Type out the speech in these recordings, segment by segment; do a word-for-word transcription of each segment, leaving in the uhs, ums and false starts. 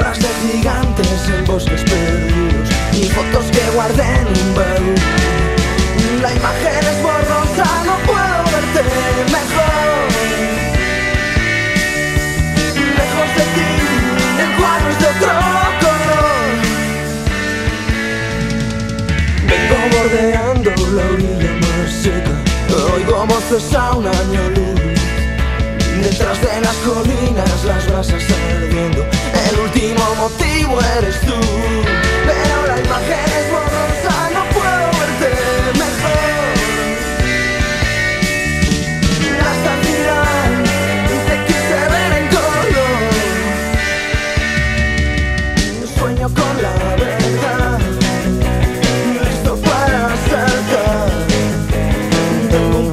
sombras de gigantes en bosques perdidos y fotos que guardé en un baúl. La imagen es borrosa, no puedo verte mejor. Lejos de ti, el cuadro es de otro color. Vengo bordeando la orilla más seca, oigo voces a un año luz. Detrás de las colinas, las brasas ardiendo, el último motivo eres tú. Pero la imagen es borrosa, no puedo verte mejor. La estación te quise ver en color. Sueño con la verdad, listo para saltar. Tengo un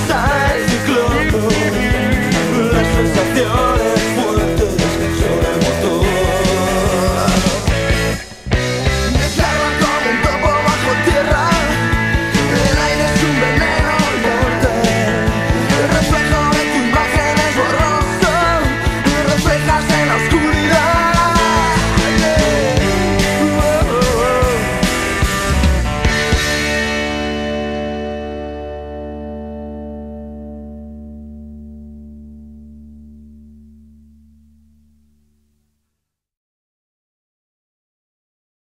I'm